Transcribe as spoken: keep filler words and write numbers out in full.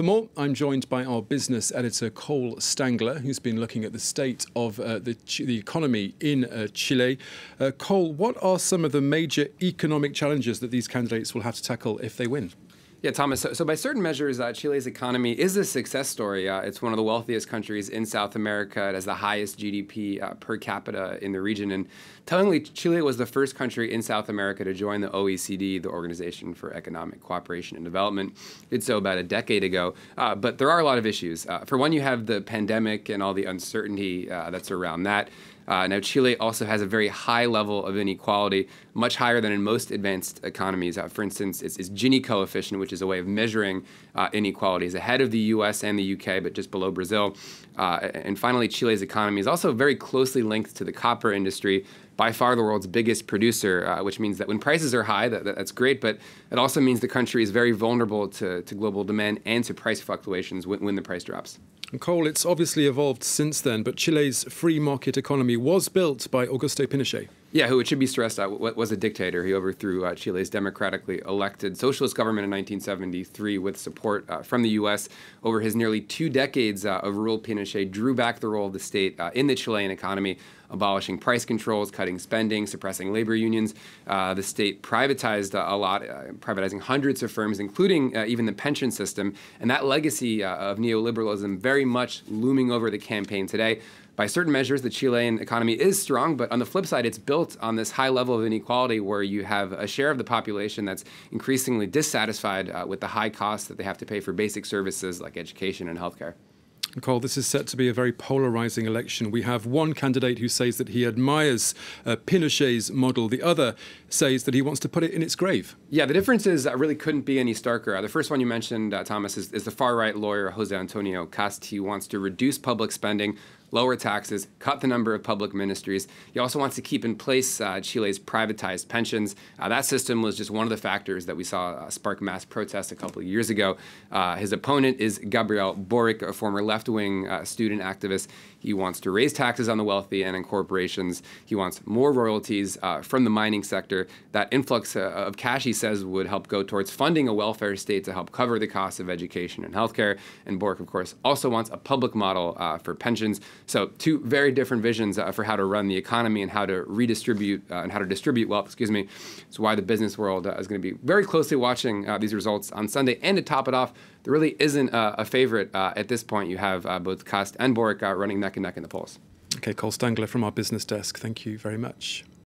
For more, I'm joined by our business editor, Cole Stangler, who's been looking at the state of uh, the, the economy in uh, Chile. Uh, Cole, what are some of the major economic challenges that these candidates will have to tackle if they win? Yeah, Thomas, so, so by certain measures, uh, Chile's economy is a success story. Uh, it's one of the wealthiest countries in South America. It has the highest G D P uh, per capita in the region. And tellingly, Chile was the first country in South America to join the O E C D, the Organization for Economic Cooperation and Development. It did so about a decade ago. Uh, but there are a lot of issues. Uh, for one, you have the pandemic and all the uncertainty uh, that's around that. Uh, now, Chile also has a very high level of inequality, much higher than in most advanced economies. Uh, for instance, its, its Gini coefficient, which is a way of measuring uh, inequalities, ahead of the U S and the U K, but just below Brazil. Uh, and finally, Chile's economy is also very closely linked to the copper industry, by far the world's biggest producer, uh, which means that when prices are high, that, that, that's great, but it also means the country is very vulnerable to, to global demand and to price fluctuations when, when the price drops. And Cole, it's obviously evolved since then, but Chile's free market economy was built by Augusto Pinochet. Yeah, who, it should be stressed out, was a dictator. He overthrew uh, Chile's democratically elected socialist government in nineteen seventy-three with support uh, from the U S Over his nearly two decades uh, of rule, Pinochet drew back the role of the state uh, in the Chilean economy, abolishing price controls, cutting spending, suppressing labor unions. Uh, the state privatized uh, a lot, uh, privatizing hundreds of firms, including uh, even the pension system. And that legacy uh, of neoliberalism very much looming over the campaign today. By certain measures, the Chilean economy is strong, but on the flip side, it's built on this high level of inequality where you have a share of the population that's increasingly dissatisfied uh, with the high costs that they have to pay for basic services like education and healthcare. Cole, this is set to be a very polarizing election. We have one candidate who says that he admires uh, Pinochet's model. The other says that he wants to put it in its grave. Yeah, the differences uh, really couldn't be any starker. Uh, the first one you mentioned, uh, Thomas, is, is the far-right lawyer Jose Antonio Kast. He wants to reduce public spending, lower taxes, cut the number of public ministries. He also wants to keep in place uh, Chile's privatized pensions. Uh, that system was just one of the factors that we saw uh, spark mass protests a couple of years ago. Uh, his opponent is Gabriel Boric, a former left-wing uh, student activist. He wants to raise taxes on the wealthy and on corporations. He wants more royalties uh, from the mining sector. That influx uh, of cash, he says, would help go towards funding a welfare state to help cover the costs of education and healthcare. And Boric, of course, also wants a public model uh, for pensions. So two very different visions uh, for how to run the economy and how to redistribute uh, and how to distribute wealth, excuse me. It's why the business world uh, is going to be very closely watching uh, these results on Sunday. And to top it off, there really isn't uh, a favorite uh, at this point. You have uh, both Kast and Boric uh, running neck and neck in the polls. Okay, Cole Stangler from our business desk. Thank you very much.